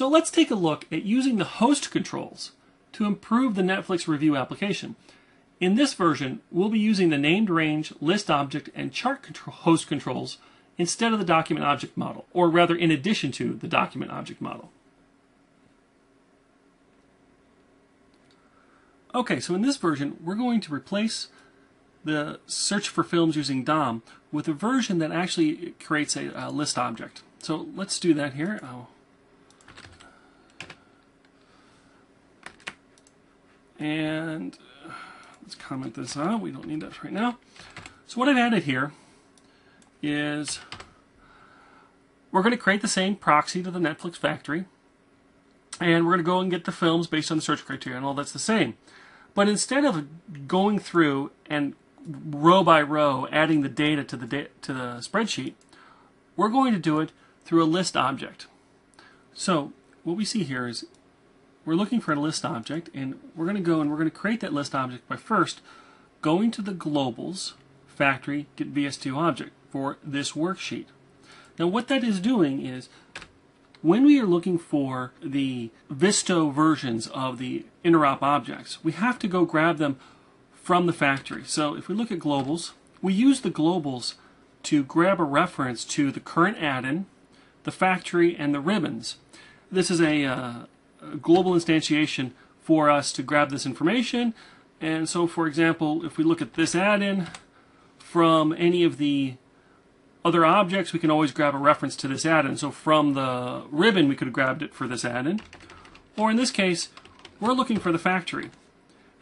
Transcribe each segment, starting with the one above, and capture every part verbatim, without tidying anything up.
So let's take a look at using the host controls to improve the Netflix review application. In this version, we'll be using the named range, list object, and chart control host controls instead of the document object model, or rather in addition to the document object model. Okay, so in this version, we're going to replace the search for films using D O M with a version that actually creates a, a list object. So let's do that here. I'll And let's comment this out. We don't need that right now. So what I've added here is we're going to create the same proxy to the Netflix factory, and we're going to go and get the films based on the search criteria, and all that's the same. But instead of going through and row by row adding the data to the da to the spreadsheet, we're going to do it through a list object. So what we see here is we're looking for a list object, and we're going to go and we're going to create that list object by first going to the globals factory get V S T O object for this worksheet. Now what that is doing is when we are looking for the V S T O versions of the interop objects, we have to go grab them from the factory. So if we look at globals, we use the globals to grab a reference to the current add-in, the factory, and the ribbons. This is a uh, global instantiation for us to grab this information. And so, for example, if we look at this add-in from any of the other objects, we can always grab a reference to this add-in. So from the ribbon, we could have grabbed it for this add-in. Or in this case, we're looking for the factory.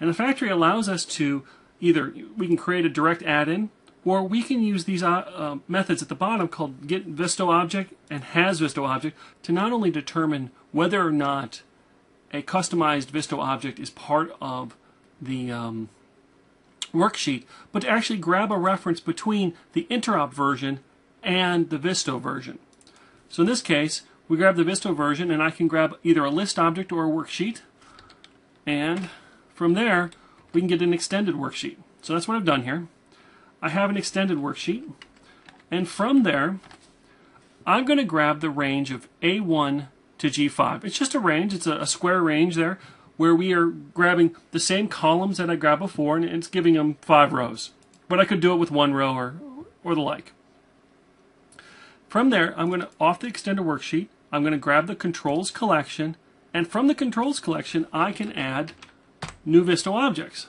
And the factory allows us to either, we can create a direct add-in, or we can use these uh, uh, methods at the bottom called get V S T O object and has V S T O object to not only determine whether or not a customized V S T O object is part of the um, worksheet, but to actually grab a reference between the interop version and the V S T O version. So in this case, we grab the V S T O version, and I can grab either a list object or a worksheet, and from there we can get an extended worksheet. So that's what I've done here. I have an extended worksheet, and from there I'm going to grab the range of A one to G five. It's just a range, it's a, a square range there where we are grabbing the same columns that I grabbed before, and it's giving them five rows. But I could do it with one row or, or the like. From there, I'm going to, off the extended worksheet, I'm going to grab the controls collection, and from the controls collection I can add new V S T O objects.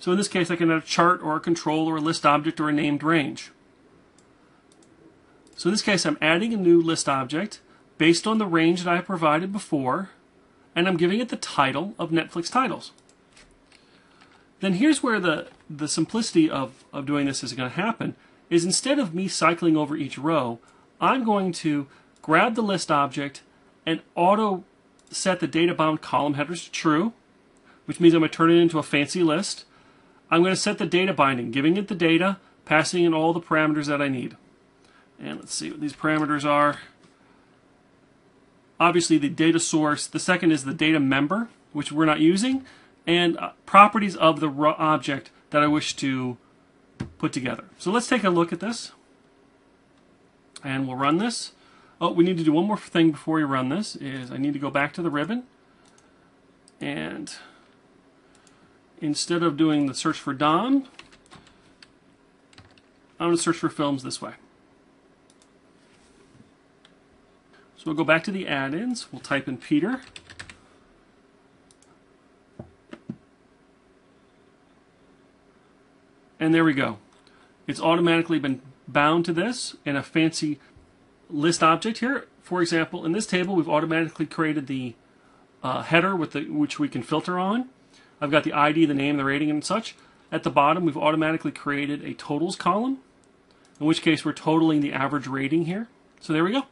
So in this case, I can add a chart or a control or a list object or a named range. So in this case, I'm adding a new list object based on the range that I provided before, and I'm giving it the title of Netflix titles. Then here's where the, the simplicity of, of doing this is going to happen, is instead of me cycling over each row, I'm going to grab the list object and auto set the data-bound column headers to true, which means I'm going to turn it into a fancy list. I'm going to set the data binding, giving it the data, passing in all the parameters that I need. And let's see what these parameters are. Obviously the data source, the second is the data member, which we're not using, and uh, properties of the raw object that I wish to put together. So let's take a look at this, and we'll run this. Oh, we need to do one more thing before we run this, is I need to go back to the ribbon, and instead of doing the search for D O M, I'm going to search for films this way. So we'll go back to the add-ins, we'll type in Peter, and there we go. It's automatically been bound to this in a fancy list object here. For example, in this table we've automatically created the uh, header with the, which we can filter on. I've got the I D, the name, the rating, and such. At the bottom, we've automatically created a totals column, in which case we're totaling the average rating here. So there we go.